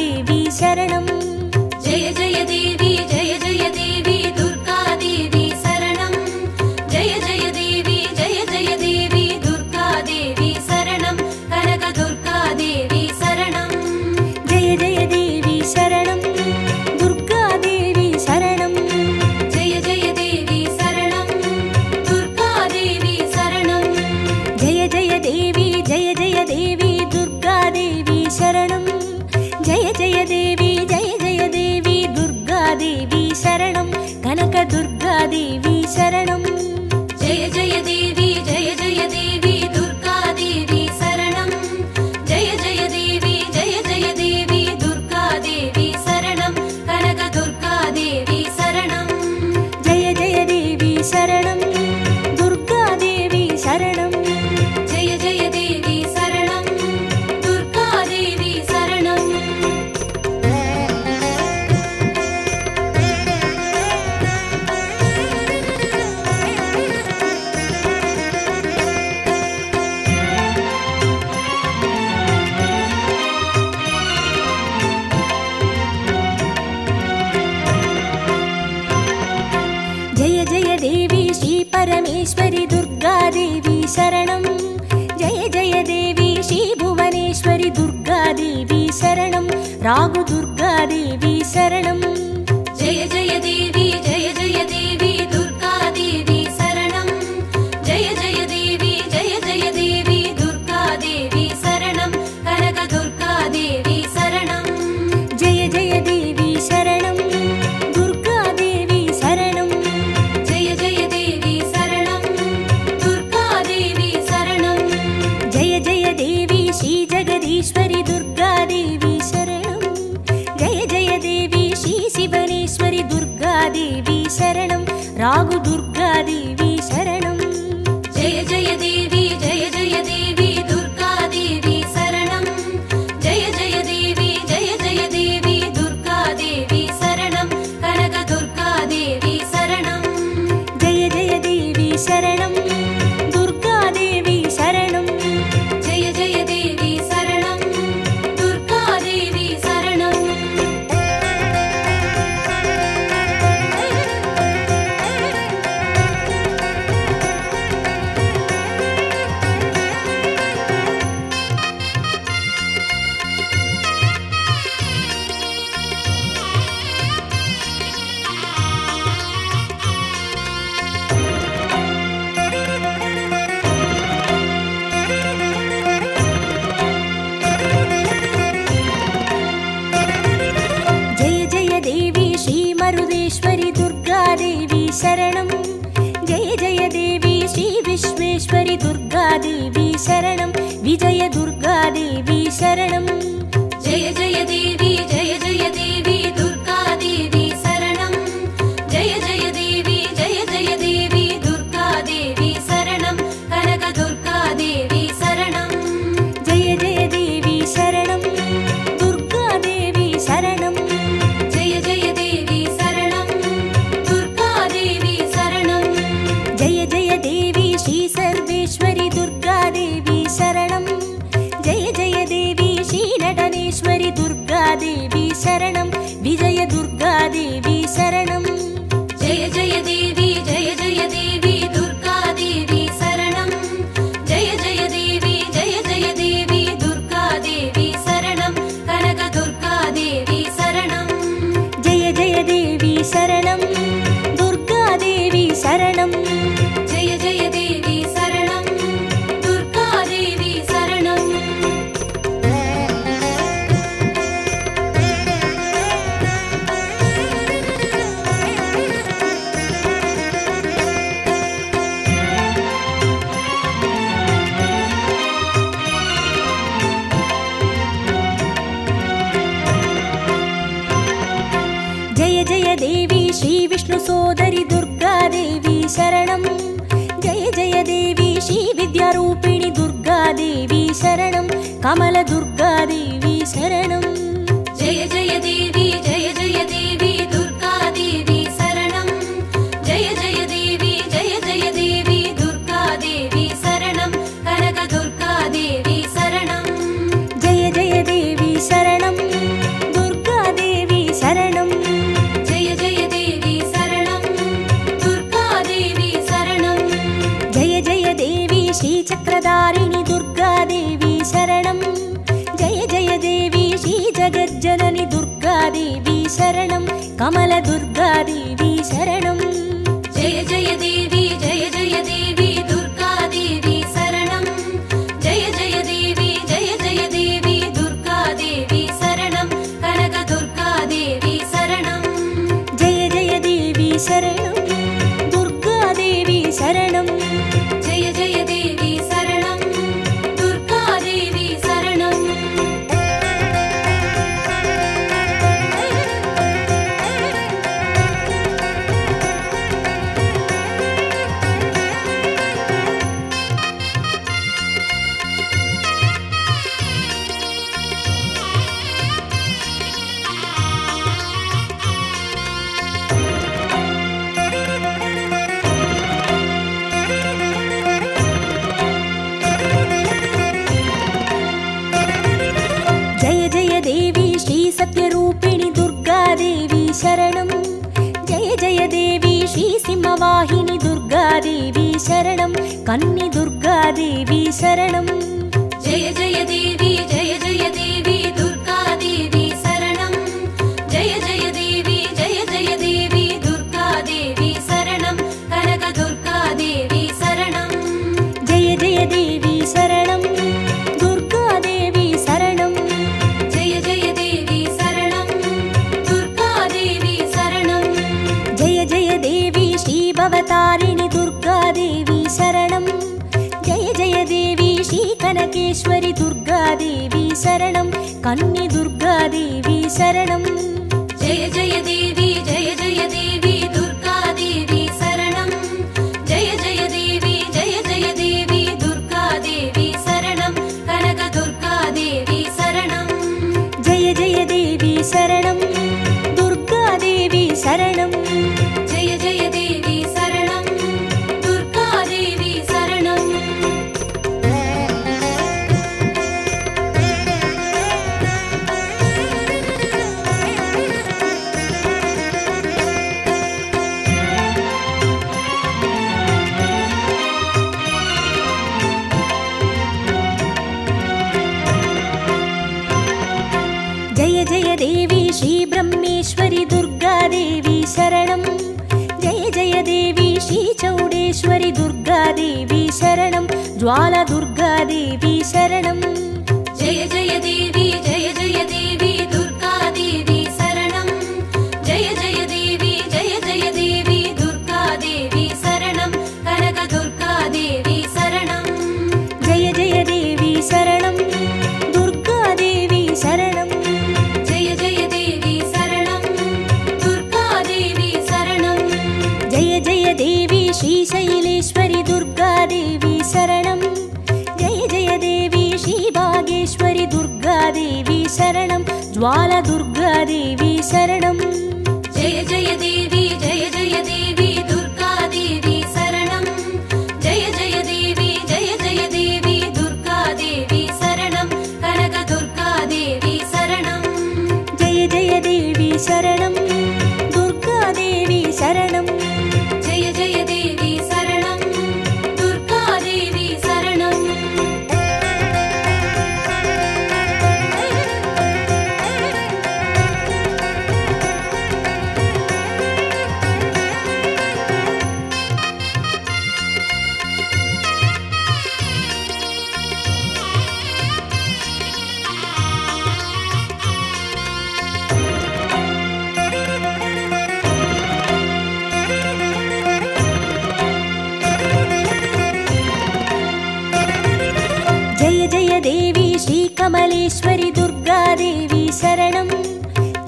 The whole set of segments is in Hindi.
देवी शरणम। जय जय देवी जय जय देवी दुर्गा देवी शरणम। जय जय देवी जय जय देवी दुर्गा देवी शरणम। कनक दुर्गा देवी शरणम। जय जय देवी शरणम दुर्गा देवी शरणम। जय जय देवी शरणम दुर्गा देवी शरणम। जय जय देवी जय जय देवी दुर्गा देवी शरणम। जय जय देवी दुर्गा देवी शरणम। कनक दुर्गा देवी शरणम। जय जय देवी दुर्गा देवी शरणम। जय जय देवी दुर्गा देवी शरणम। कनक दुर्गा देवी शरणम। जय देवी शरणम दुर्गा देवी शरणम। जय देवी शरणम दुर्गा देवी शरणम। परमेश्वरी दुर्गा देवी शरणम। जय देवी श्री भुवनेश्वरी दुर्गा देवी शरणम। राघु दुर्गा देवी शरणम। जय जय देवी दुर्गा देवी शरणम। जय जय देवी दुर्गा देवी शरणम। कनक दुर्गा देवी शरणम। जय जय देवी शरणम। ईश्वरी दुर्गा देवी शरणम। जय देवी श्री शिवनेश्वरी दुर्गा देवी शरणम। राघु दुर्गा देवी शरणम। जय देवी दुर्गा देवी शरणम। जय जय देवी दुर्गा देवी शरणम। कनक दुर्गा देवी शरणम। जय देवी शरणम दुर्गा देवी शरणम। जय देवी शरणम। जय देवी श्री विश्वेश्वरी दुर्गा देवी शरणम। विजय दुर्गा देवी शरणम। जय देवी दुर्गा देवी शरणम। जय देवी दुर्गा देवी शरणम। कनक दुर्गा देवी शरणम। जय देवी शरणम दुर्गा देवी शरणम। जय देवी सर्वेश्वरी दुर्गा देवी शरणम। जय देवी श्री नटनेश्वरी दुर्गा देवी शरणम। विजय दुर्गा देवी शरणम। जय देवी दुर्गा देवी शरणम। जय देवी दुर्गा देवी शरणम। कनक दुर्गा देवी शरणम। जय देवी शरणम दुर्गा देवी शरणम। जय देवी शरणम दुर्गा देवी शरणम। जय देवी श्री विष्णु सोदरी दुर्गा देवी शरणम। जय देवी श्री विद्यारूपिणी दुर्गा देवी शरणम। कमलेदुर्गा देवी शरणम। जय देवी दुर्गा देवी शरणम। जय देवी दुर्गा देवी शरणम। कनक दुर्गा देवी शरणम। जय देवी शरणम। शरणं कमलदुर्गा देवी शरणं। जय जय देवी दुर्गा देवी शरणं। जय जय देवी दुर्गा देवी शरणं कनक दुर्गा देवी शरणं। जय जय देवी शरणं दुर्गा देवी शरणं। सत्य रूपिणी दुर्गा देवी शरणं। जय देवी श्री सिंहवाहिनी दुर्गा देवी शरणं कन्नी दुर्गा देवी शरणं। जय जय देवी दुर्गा देवी शरणं। जय जय देवी दुर्गा देवी शरणं कनक दुर्गा देवी शरणं। जय देवी शरणं दुर्गा देवी शरणं। भवतारिणी दुर्गा देवी शरणं। जय देवी श्री कनकेश्वरी दुर्गा देवी शरणं कन्नी दुर्गा देवी शरणं। जय देवी दुर्गा देवी शरणं। जय देवी दुर्गा देवी शरणं कनक दुर्गा देवी शरणं। जय देवी शरणं दुर्गा देवी शरणं। जय देवी शरणं दुर्गा देवी शरणं। जय देवी श्री ब्रह्मेश्वरी दुर्गा देवी शरणं। जय देवी श्री चौडेश्वरी दुर्गा देवी शरणं ज्वाला दुर्गा देवी शरणं। जय देवी दुर्गा देवी शरणं। जय देवी दुर्गा देवी शरणं कनक दुर्गा देवी शरणं। जय देवी शरणं दुर्गा देवी शरणं। देवी श्रीशैलेश्वरी दुर्गा देवी शरणं। जय देवी श्री बागेश्वरी दुर्गा देवी शरणं ज्वाला दुर्गा देवी शरणं। जय देवी दुर्गा देवी शरणं। जय देवी दुर्गा देवी शरणं कनक दुर्गा देवी शरणं। जय देवी शरणं दुर्गा देवी शरणं। जय देवी शरणं दुर्गा देवी शरणं। देवी श्री कमलेश्वरी दुर्गा देवी शरणं।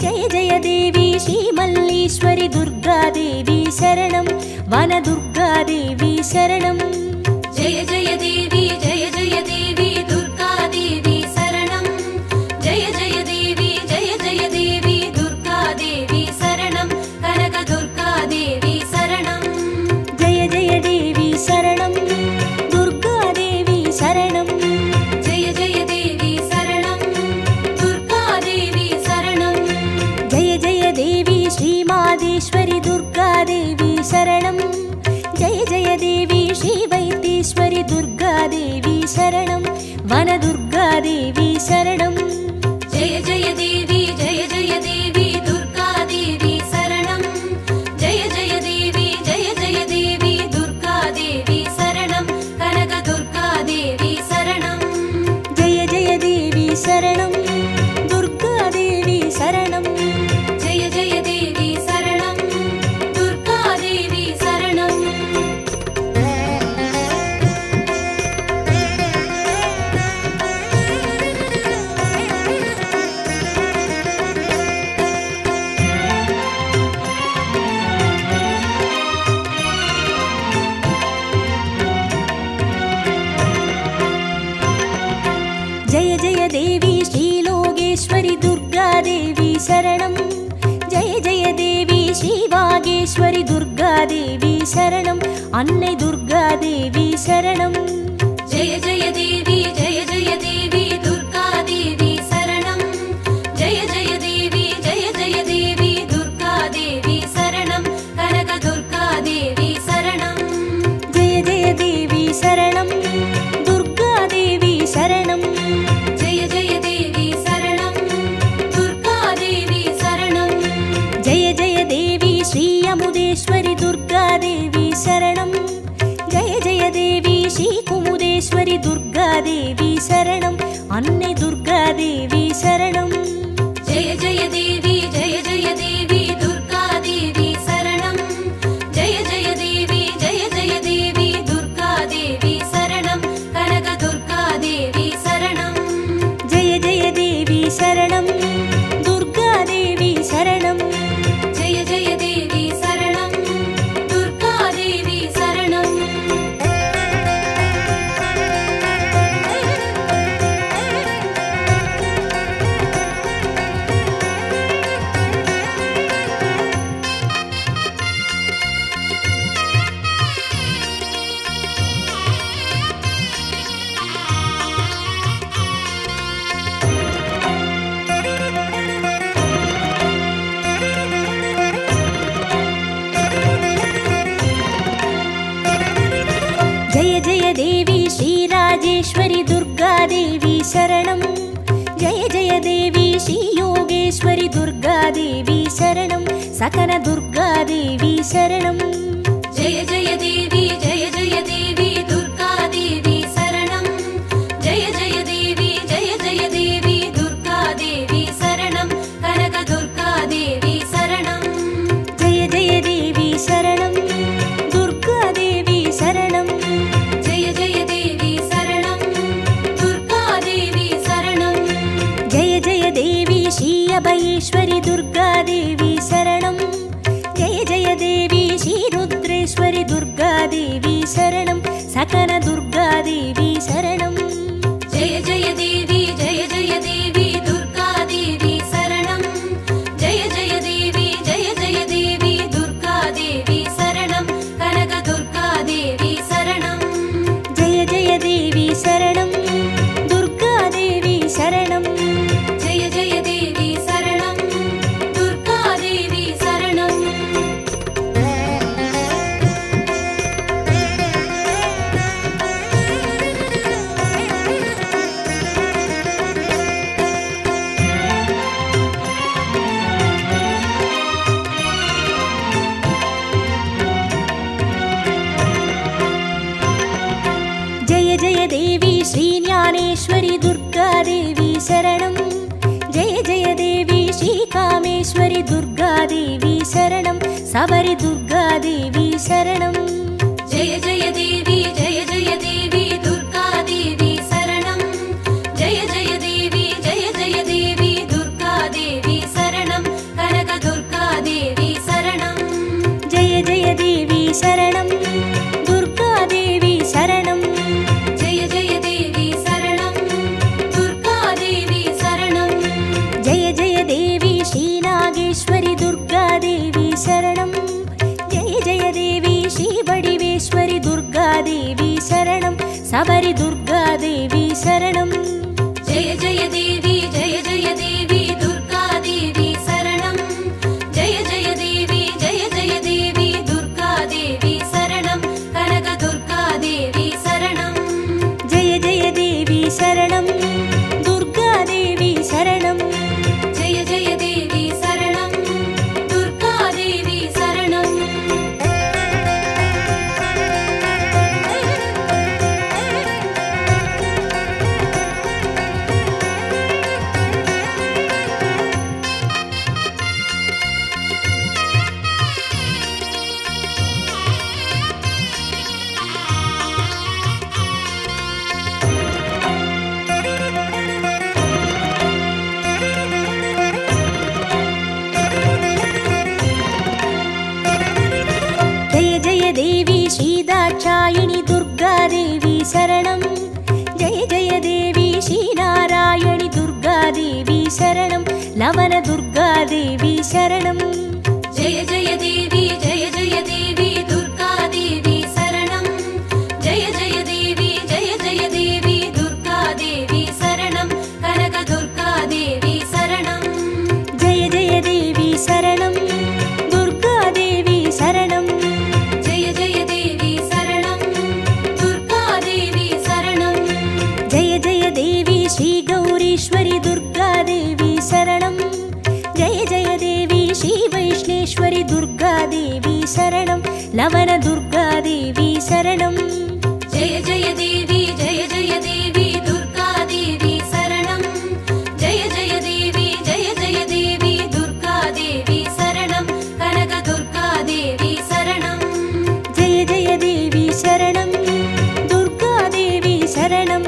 जय देवी श्री मल्लेश्वरी दुर्गा देवी शरणं वन दुर्गा देवी शरणं। जय देवी दुर्गा देवी शरणं। जय देवी दुर्गा देवी शरणं कनक दुर्गा देवी शरणं। जय देवी शरणं दुर्गा देवी शरणं। जय देवी शरणं दुर्गा देवी शरणं। जय देवी श्री मादेश्वरी दुर्गा देवी शरणं। जय देवी श्री वैद्येश्वरी दुर्गा देवी शरणं वन दुर्गा देवी शरणं। जय देवी दुर्गा देवी विश्वेश्वरी दुर्गा देवी शरणम अन्नै दुर्गा देवी शरणम। जय जय देवी दुर्गा देवी शरणम जय जय देवी दुर्गा देवी शरणम कनक दुर्गा देवी शरणम। जय देवी शरणम दुर्गा देवी शरणम श्री दुर्गा देवी शरणम जय देवी श्री कुमुदेश्वरी दुर्गा देवी शरणम अन्ने दुर्गा देवी शरणम। जय देवी दुर्गा देवी शरणम जय जय देवी दुर्गा देवी शरणम कनक दुर्गा देवी शरणम। जय देवी शरणम दुर्गा देवी शरणम जय देवी श्री दुर्गा देवी शरणम जय देवी श्री योगेश्वरी दुर्गा देवी शरणम सकल दुर्गा देवी शरणम। जय देवी दुर्गा देवी शरणम जय देवी दुर्गा देवी शरणम कनक दुर्गा देवी शरणम। जय देवी शरणम दुर्गा देवी शरणम जय देवी अभयेश्वरी दुर्गा देवी शरणम जय देवी शीरुद्रेश्वरी दुर्गा देवी शरणम सकल दुर्गा देवी शरणम। जय देवी दुर्गा देवी शरणम जय देवी दुर्गा देवी शरणम कनक दुर्गा देवी शरणम। जय देवी शरणम दुर्गा देवी शरणम जय देवी शरणम दुर्गा देवी शरणम। जय देवी श्री ज्ञानेश्वरी दुर्गा देवी शरणम जय देवी श्री कामेश्वरी दुर्गा देवी शरणम सबरी दुर्गा देवी शरणम। जय देवी दुर्गा देवी शरणम जय देवी दुर्गा देवी शरणम कनक दुर्गा देवी शरणम। जय देवी शरणम दुर्गा देवी शरणम जय देवी शरणम दुर्गा देवी शरणम। जय देवी श्री नागेश्वरी दुर्गा देवी शरणम जय देवी श्री बड़िवेश्वरी दुर्गा देवी शरणम सबरी दुर्गा देवी शरणम। जय देवी दुर्गा देवी शरणम जय देवी दुर्गा देवी शरणम कनक दुर्गा देवी शरणम। जय देवी शरणम दुर्गा देवी शरणम जय देवी शरणम दुर्गा देवी शरणम। देवी श्री दाक्षायणी दुर्गा देवी शरणम जय देवी श्री नारायणी दुर्गा देवी शरणम लवण दुर्गा देवी शरणम। जय देवी शरणं लवण दुर्गा देवी शरणं। जय जय देवी जय जय देवी दुर्गा देवी शरणं। जय जय देवी जय जय देवी दुर्गा देवी शरणं। कनक दुर्गा देवी शरणं। जय जय देवी शरणं दुर्गा देवी शरणं।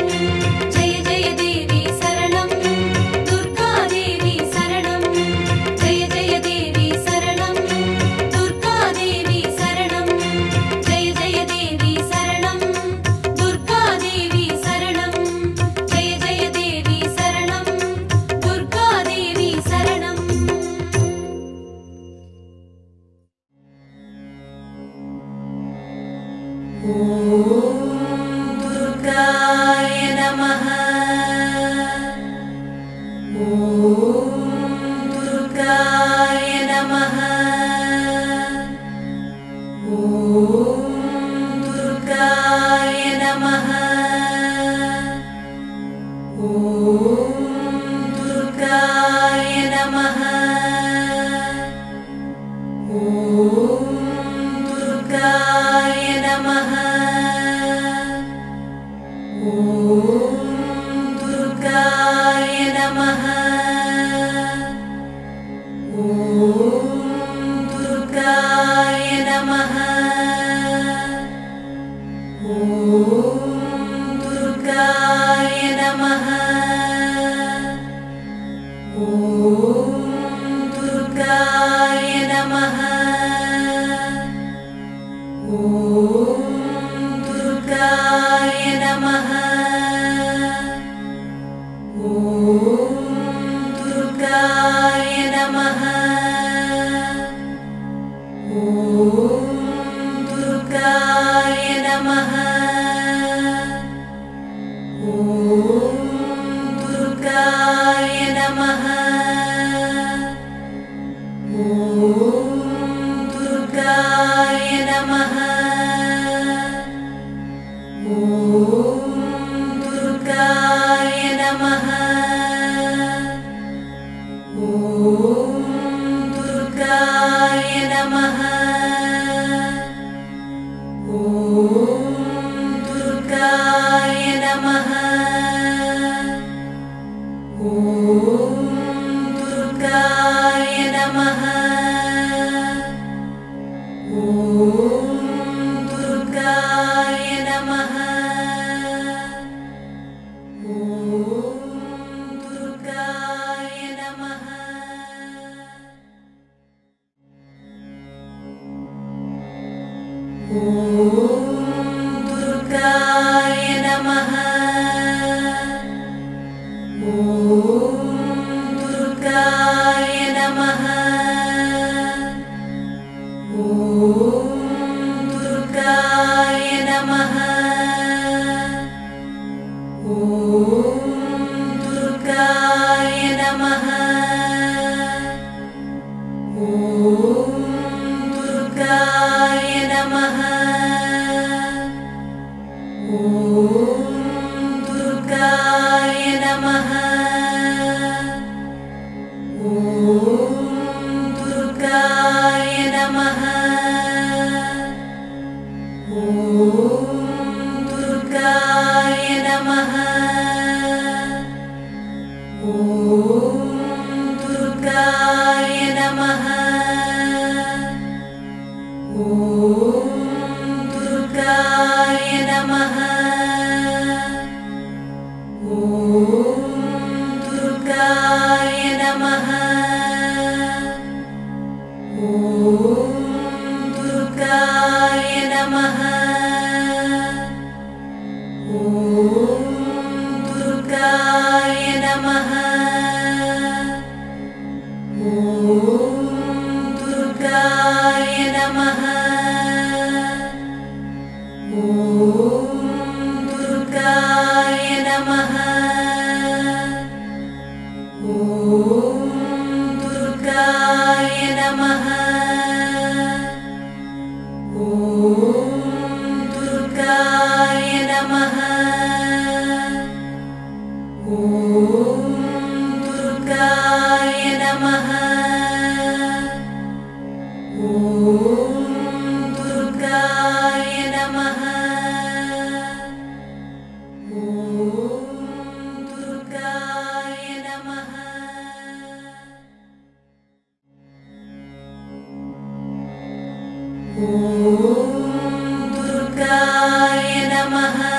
Om Durgaya Namaha.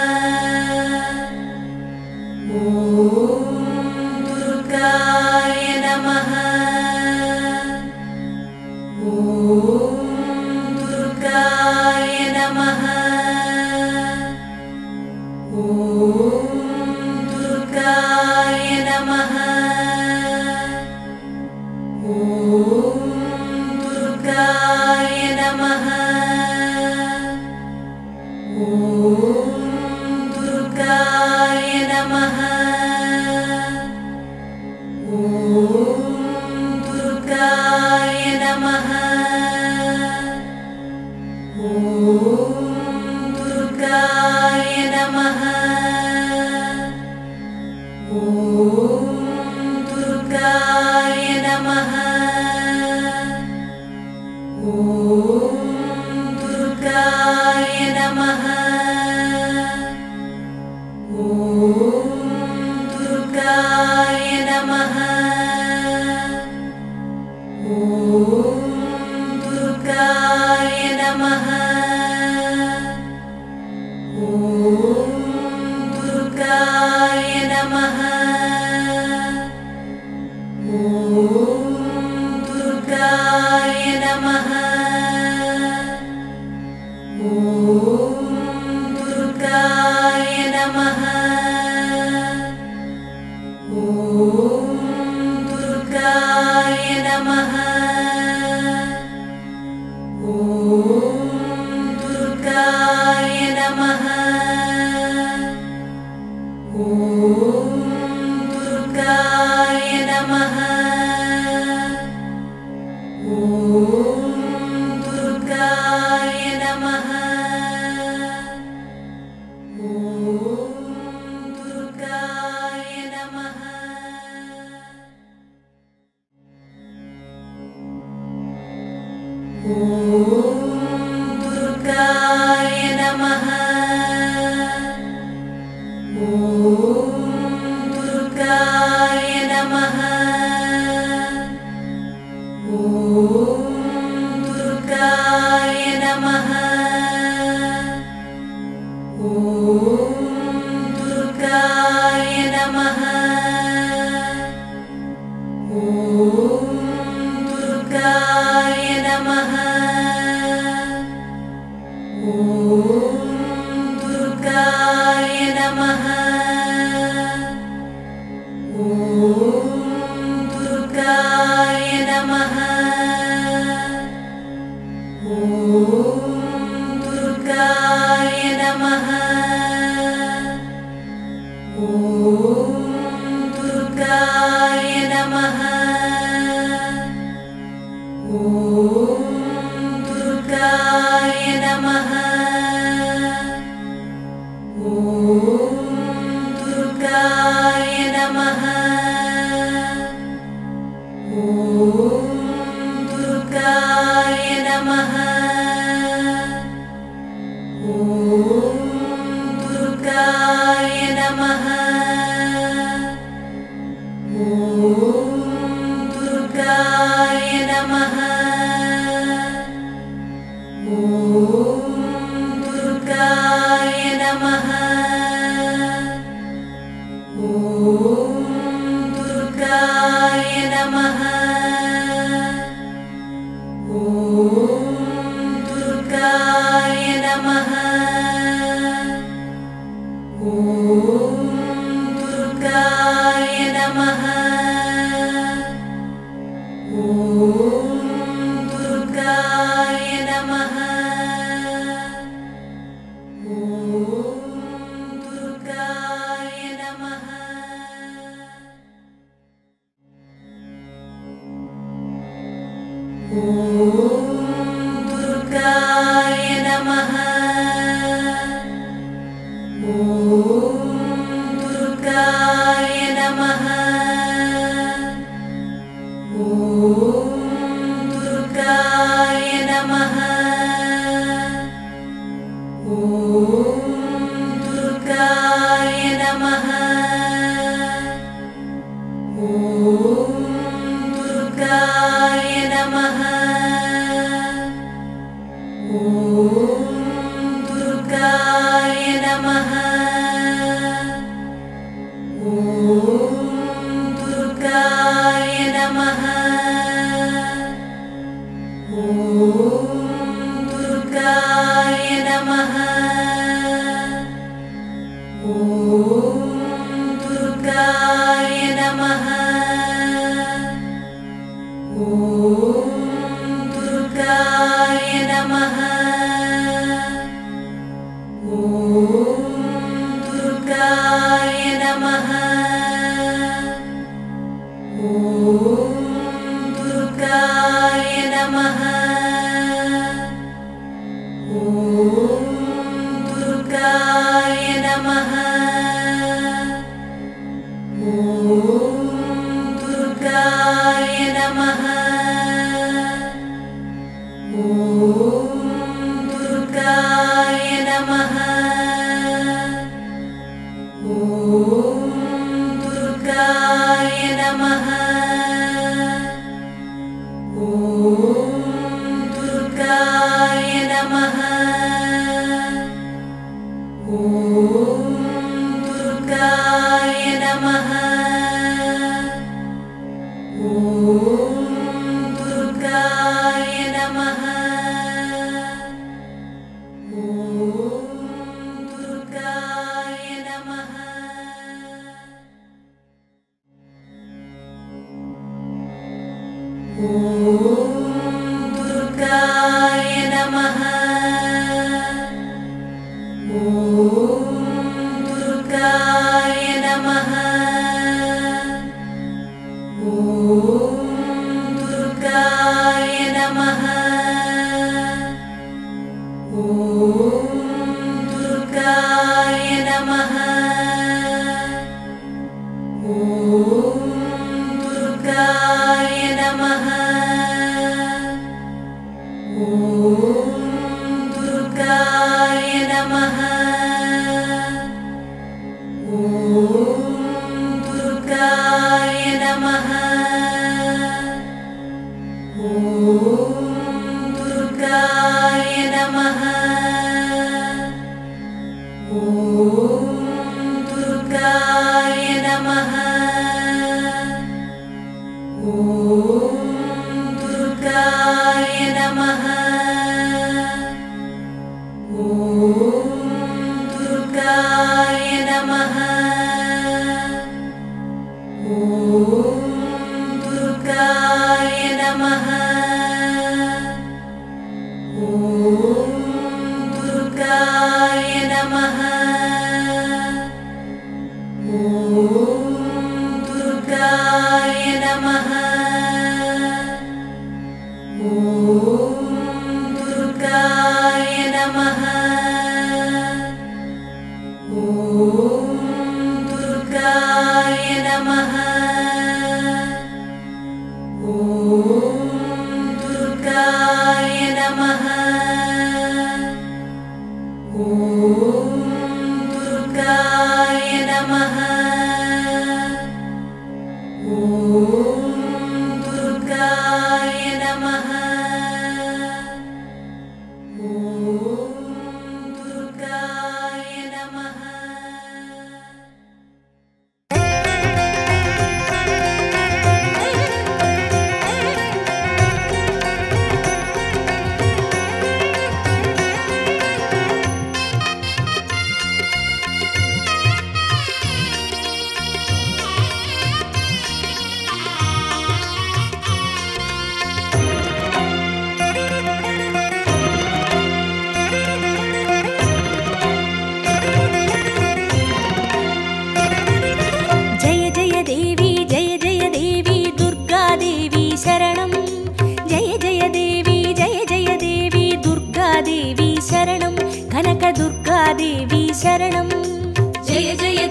जय जय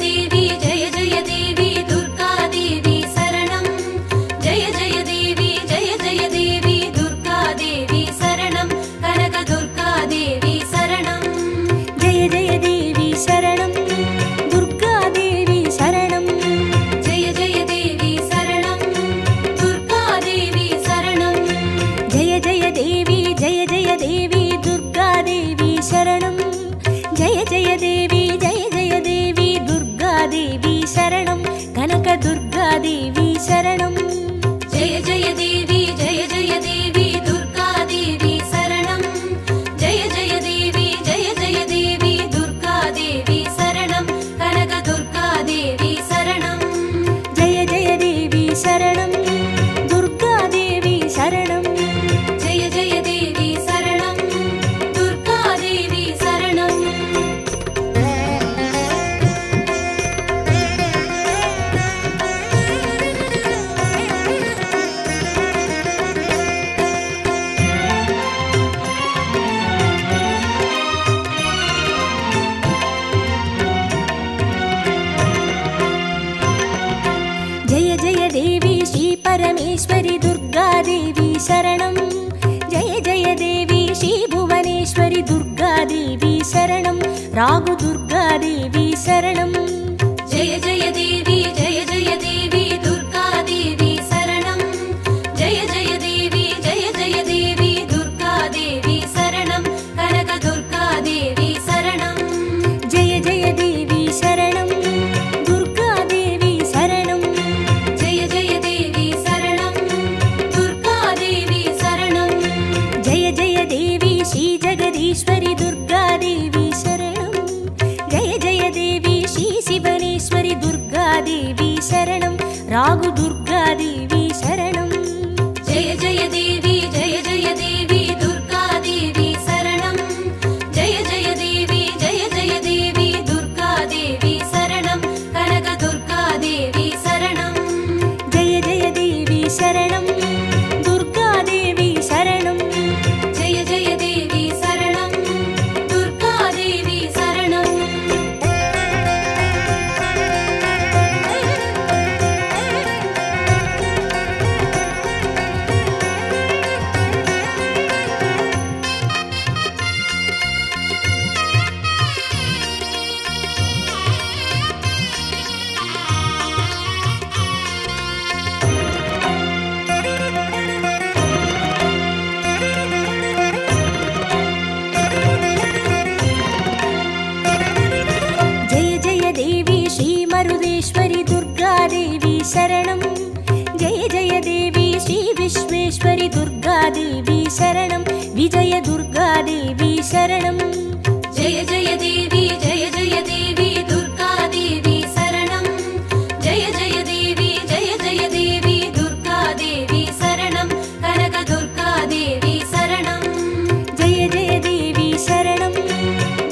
देवी दुर्गा शरणं जय जय देवी श्री भुवनेश्वरी दुर्गा देवी शरणं राघु दुर्गा देवी शरणं जय जय देवी दुर्गा देवी शरणं जय जय देवी दुर्गा देवी शरणं कनक दुर्गा देवी शरणं जय जय देवी शरणं दुर्गा देवी शरणं जय देवी शरणं दुर्गा देवी शरणं जय देवी श्री जगदीश्वरी दुर्गा देवी शरणं जय देवी श्री शिवनेश्वरी दुर्गा देवी शरणं राघु दुर्गा देवी शरणं जय जय देवी दुर्गा देवी शरणं जय देवी दुर्गा देवी शरणं कनक दुर्गा देवी शरणं जय देवी शरणं दुर्गा देवी शरणं जय देवी शरणं दुर्गा देवी शरणं जय देवी श्री मरुदेश्वरी दुर्गा देवी शरणं जय देवी श्री विश्वेश्वरी दुर्गा देवी शरणं विजय दुर्गा देवी शरणं जय देवी दुर्गा देवी शरणं जय देवी दुर्गा देवी शरणं कनक दुर्गा देवी शरणं जय देवी शरणं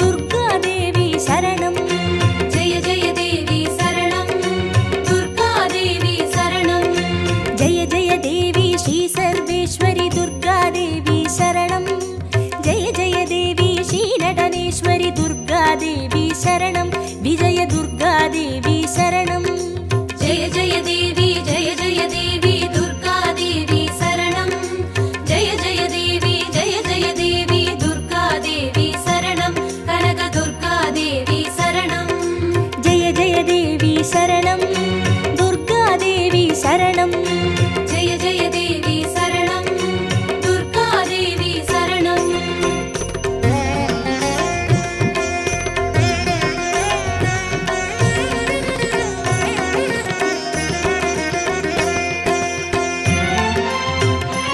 दुर्गा देवी शरणं जय देवी शरणं दुर्गा देवी शरणं जय देवी श्री सर्वेश्वरी दुर्गा देवी शरणं जय देवी श्री नटनेश्वरी दुर्गा देवी शरणं विजय दुर्गा देवी शरणं जय देवी दुर्गा देवी शरणं जय देवी दुर्गा देवी शरणं कनक दुर्गा देवी शरणं जय देवी शरणं दुर्गा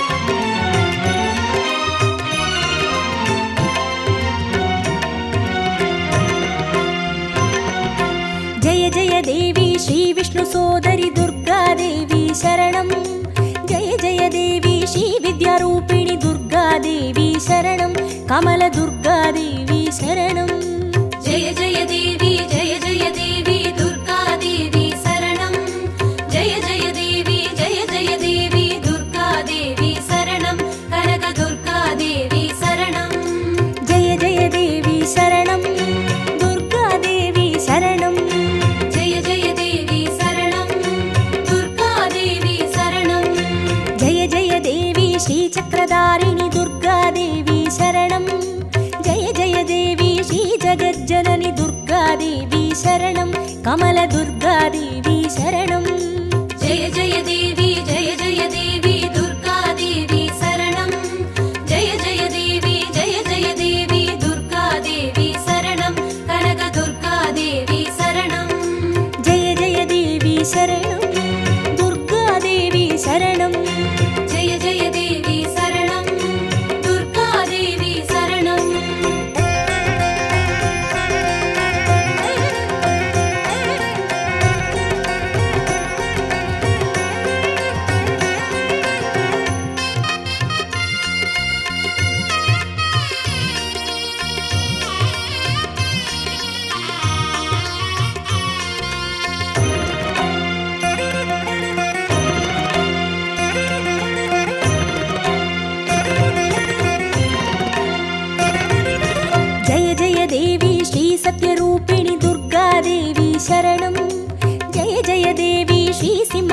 देवी शरणं जय देवी शरणं दुर्गा देवी शरणं जय देवी श्री विष्णु सोदरी दुर्गा देवी शरणं जय देवी श्री विद्यारूपिणी दुर्गा देवी शरणं कमलेदुर्गा देवी शरणं जय देवी दुर्गा देवी शरणं जय देवी दुर्गा देवी शरणं कनक दुर्गा देवी शरणं जय देवी शरणं दुर्गा देवी शरणं जय देवी शरणं दुर्गा देवी शरणं जय देवी श्री चक्रधारिणी दुर्गा देवी शरणं जय देवी श्री जगज्जननी दुर्गा देवी शरणं कमलेदुर्गा देवी शरणं जय देवी दुर्गा देवी शरणं जय देवी दुर्गा देवी शरणं कनक दुर्गा देवी शरणं शरणं दुर्गा देवी शरणं जय देवी शरणं दुर्गा देवी शरणं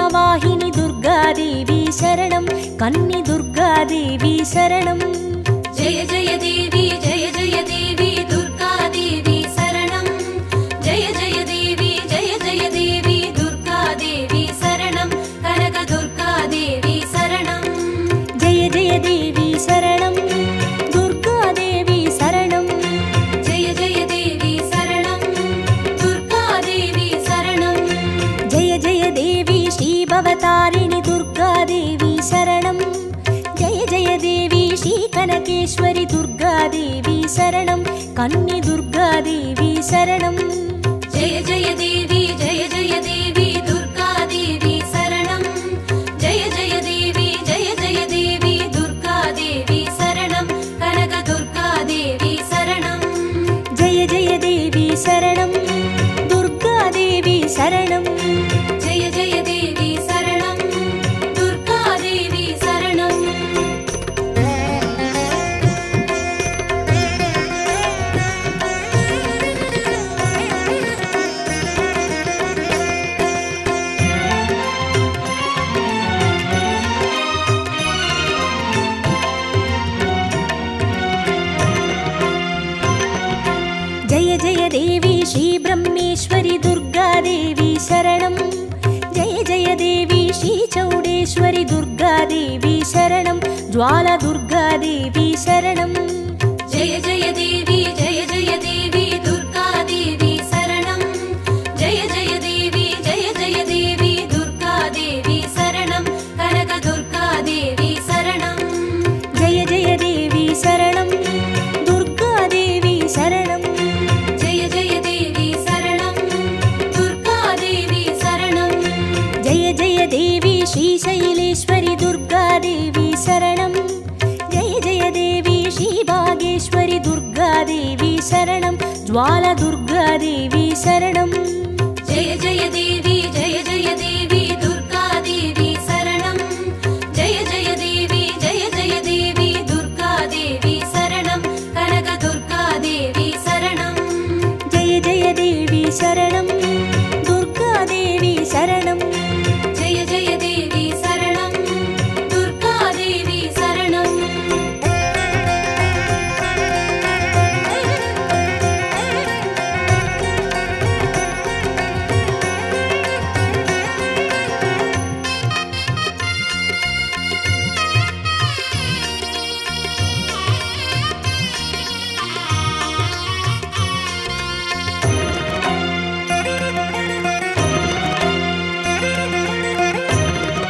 सिंहवाहिनी दुर्गा देवी शरणम, कन्नी दुर्गा देवी शरणम। जय जय देवी दुर्गा देवी शरणम, जय जय देवी दुर्गा देवी शरणम, कनक दुर्गा देवी शरणम। जय देवी शरणम दुर्गा देवी शरणम, जय देवी शरणम दुर्गा देवी शरणम। जय देवी श्री भवतारिणी दुर्गा देवी शरणम, जय देवी श्री कनकेश्वरी दुर्गा देवी शरणम, कन्नी दुर्गा देवी शरणम। जय देवी दुर्गा देवी शरणम, जय देवी दुर्गा देवी शरणम, कनक दुर्गा देवी शरणम। जय देवी शरणम दुर्गा देवी शरणम, जय देवी शरणम दुर्गा देवी शरणम। जय देवी श्री ब्रह्मेश्वरी दुर्गा देवी शरणम, जय देवी श्री चौडेश्वरी दुर्गा देवी शरणम, ज्वाला दुर्गा देवी शरणम। जय देवी दुर्गा देवी शरणम, जय देवी दुर्गा देवी शरणम, कनक दुर्गा देवी शरणम। जय देवी शरणम दुर्गा देवी शरणम, जय देवी शरणम दुर्गा देवी शरणम। जय देवी श्री शैलेश्वरी दुर्गा देवी शरणम, जय देवी श्री बागेश्वरी दुर्गा देवी शरणम, ज्वाला दुर्गा देवी शरणम। जय देवी दुर्गा देवी शरणम, जय देवी दुर्गा देवी शरणम, कनक दुर्गा देवी शरणम। जय देवी शरणम दुर्गा देवी शरणम, जय देवी शरणम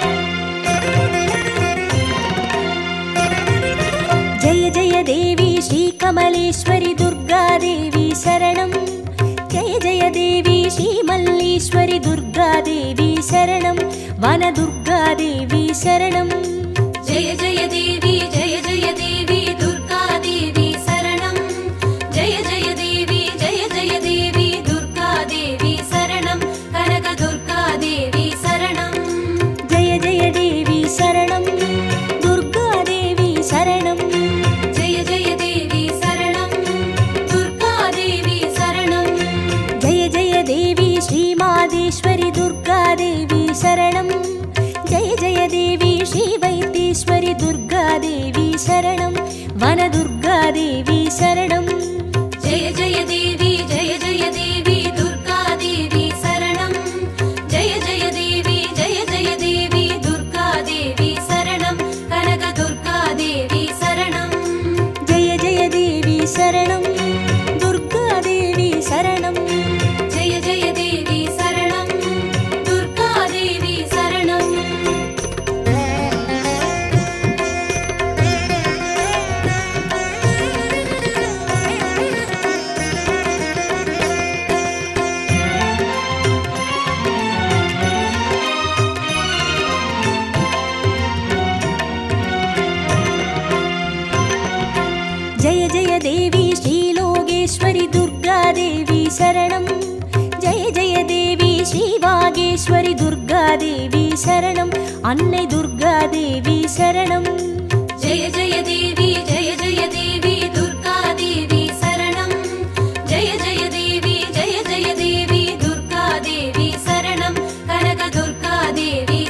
दुर्गा देवी शरणम। जय देवी श्री कमलेश्वरी दुर्गा देवी शरणम, जय देवी श्री मल्लेश्वरी दुर्गा देवी शरणम, वन दुर्गा देवी शरणम। जय देवी दुर्गा देवी शरणम, जय देवी दुर्गा देवी शरणम, कनक दुर्गा देवी शरणम। जय देवी शरणम दुर्गा देवी शरणम, जय देवी शरणम दुर्गा देवी शरणम। जय देवी श्री मादेश्वरी दुर्गा देवी शरणम, जय देवी श्री वैद्येश्वरी दुर्गा देवी शरणम, वन दुर्गा देवी शरणम। जय देवी दुर्गा देवी शरणम, जय देवी दुर्गा देवी शरणम, कनक दुर्गा देवी शरणम। जय देवी शरणम दुर्गा देवी शरणम, जय देवी शरणम दुर्गा देवी शरणम। जय देवी श्री लोगेश्वरी दुर्गा देवी शरणम, जय देवी श्री वागेश्वरी दुर्गा देवी शरणम, अन्ने दुर्गा देवी शरणम। जय देवी दुर्गा देवी शरणम, जय देवी दुर्गा देवी शरणम, कनक दुर्गा देवी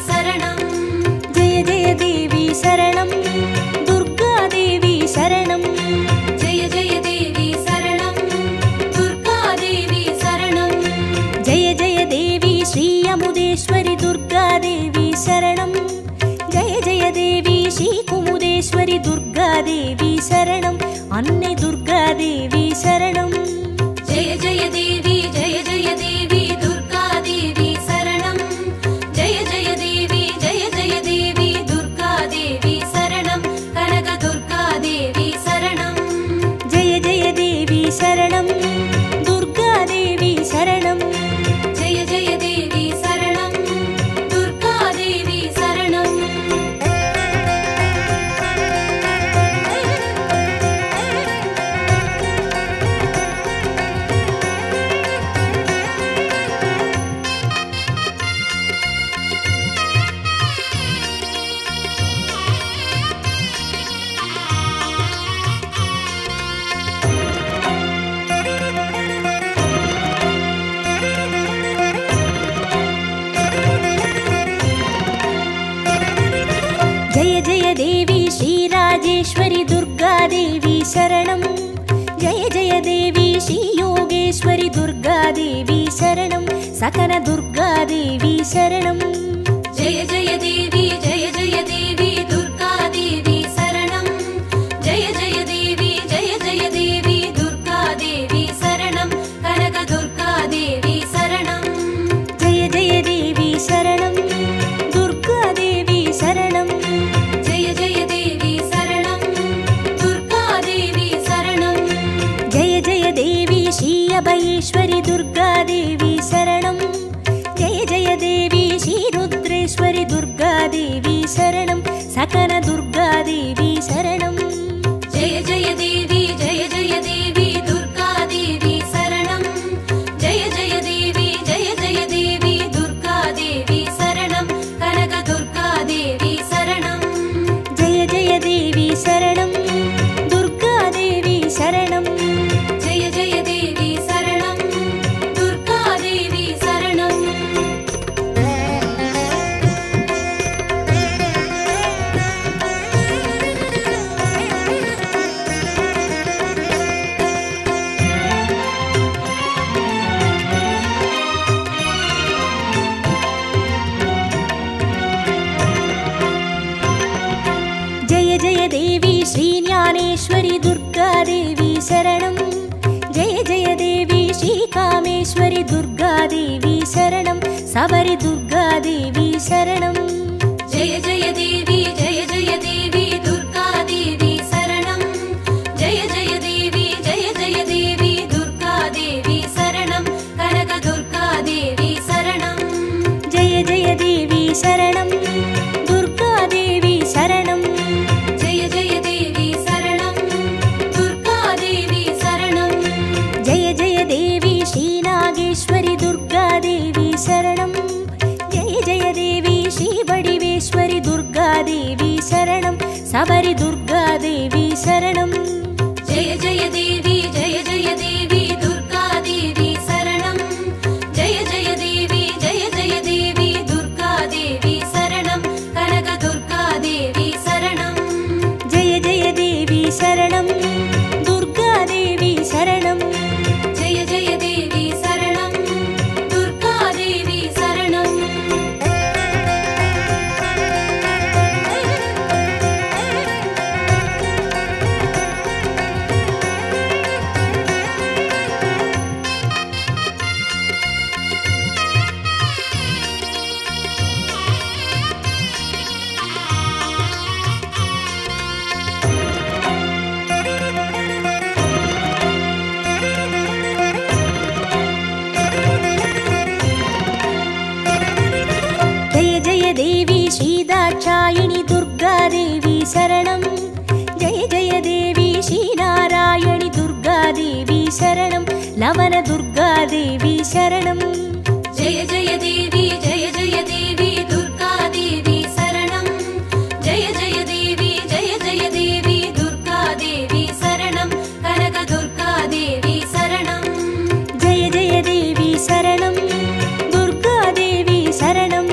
अन्ने दुर्गा देवी शरणम। जय जय देवी, जय जय देवी दुर्गा देवी शरणम। जय जय देवी, जय जय देवी दुर्गा देवी शरणम। कनक दुर्गा देवी शरणम। जय जय देवी शरणम, दुर्गा देवी शरणम। जय जय देवी शरणम, दुर्गा देवी शरणम। देवी श्री राजेश्वरी दुर्गा देवी शरणम। जय जय देवी श्री योगेश्वरी दुर्गा देवी शरणम। सकल दुर्गा देवी शरणम। जय जय देवी, जय जय देवी दुर्गा देवी शरणम। जय जय देवी, जय जय देवी दुर्गा देवी शरणम। कनक दुर्गा देवी शरणम। जय जय देवी शरणम, दुर्गा देवी शरणम। अभयेश्वरी दुर्गा देवी शरणम। जय जय देवी शीरुद्रेश्वरी दुर्गा देवी शरणम। सकल दुर्गा देवी शरणम। जय जय देवी, जय जय देवी दुर्गा देवी शरणम। जय जय देवी, जय जय देवी दुर्गा देवी शरणम। कनक दुर्गा देवी शरणम। जय जय देवी शरणम, दुर्गा देवी शरणम। जय जय देवी शरणम, दुर्गा देवी शरणम। जय जय देवी श्री ज्ञानेश्वरी दुर्गा देवी शरणम। जय देवी श्री कामेश्वरी दुर्गा देवी शरणम। सबरी दुर्गा देवी शरणम। जय जय देवी, जय जय देवी दुर्गा देवी शरणम। जय जय देवी, जय जय देवी दुर्गा देवी शरणम। कनक दुर्गा देवी शरणम। जय जय देवी शरणम, दुर्गा देवी शरणम। जय जय देवी शरणम, दुर्गा देवी शरणम। जय देवी श्री नागेश्वरी दुर्गा देवी शरणम। जय जय देवी श्री बड़िवेश्वरी दुर्गा देवी शरणम। सबरी दुर्गा देवी शरणम। जय जय देवी, जय जय देवी दुर्गा देवी शरणम। जय जय देवी, जय जय देवी दुर्गा देवी शरणम। कनक दुर्गा देवी शरणम। जय जय देवी शरणम, दुर्गा देवी शरणम। जय जय देवी शरणम, दुर्गा देवी शरणम। देवी श्री दाक्षायणी दुर्गा देवी शरणम। जय जय देवी श्री नारायणी दुर्गा देवी शरणम। लवण दुर्गा देवी शरणम। जय जय देवी, जय जय देवी दुर्गा देवी शरणम। जय जय देवी, जय जय देवी दुर्गा देवी शरणम। कनक दुर्गा देवी शरणम। जय जय देवी शरणम, दुर्गा देवी शरणम।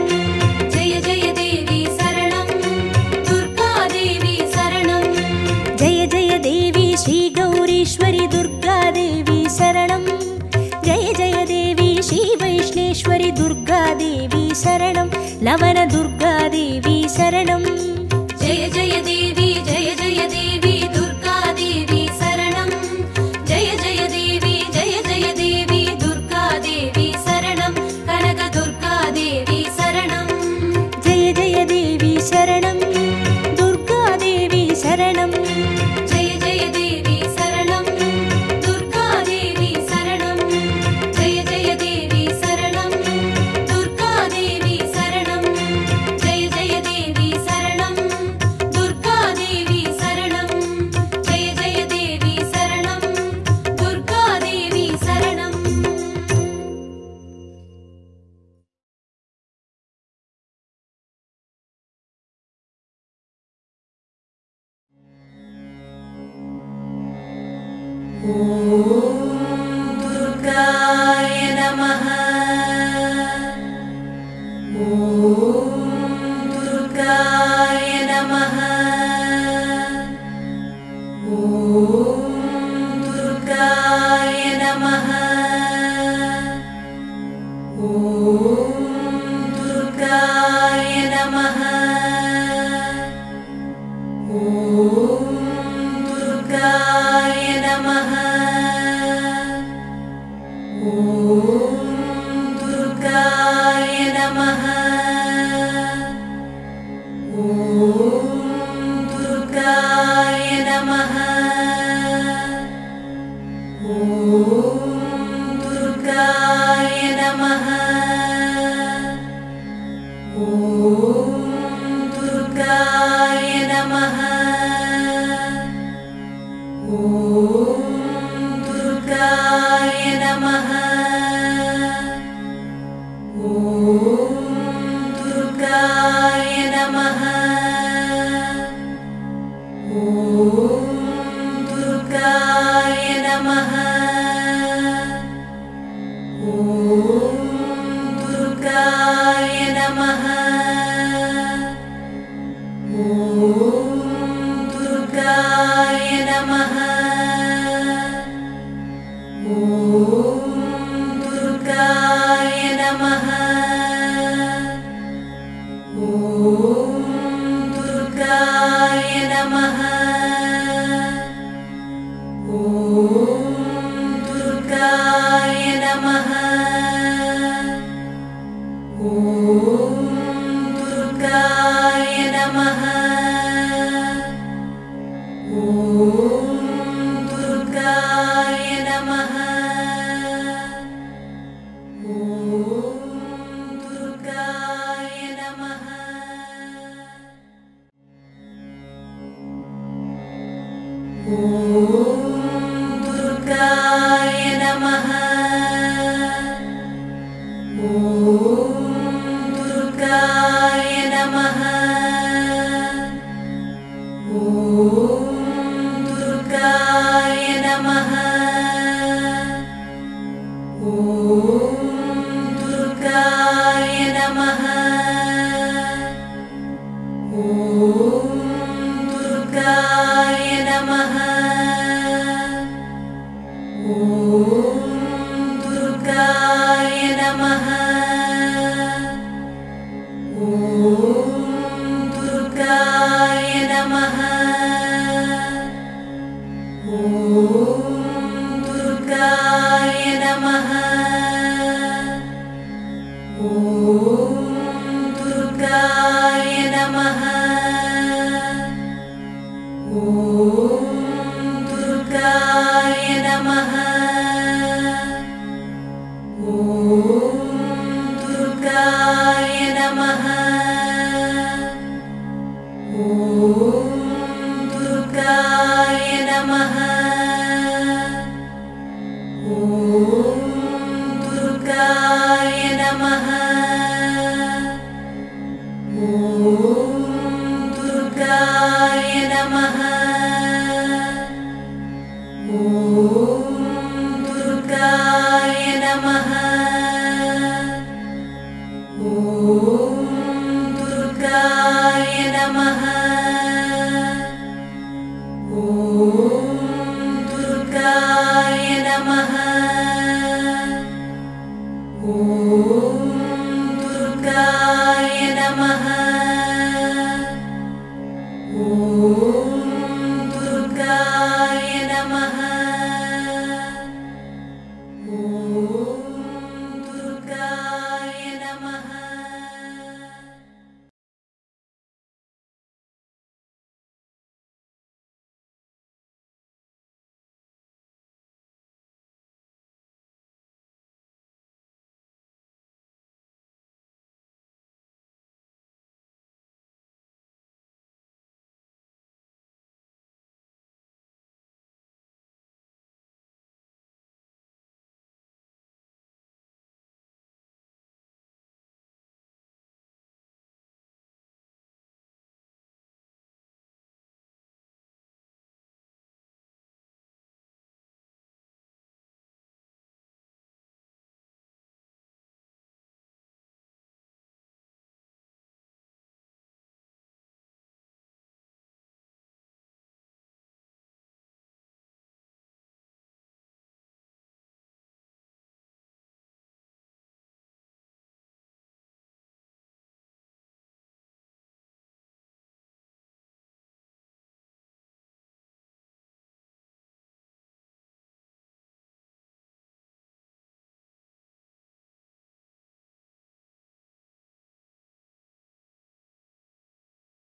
जय देवी शरणम, दुर्गा देवी शरणम। जय जय देवी श्री गौरीश्वरी दुर्गा देवी शरणम। जय जय देवी श्री वैष्णेश्वरी दुर्गा देवी शरणम। लवण दुर्गा देवी शरणम। जय जय देवी, जय जय देवी दुर्गा देवी शरणम।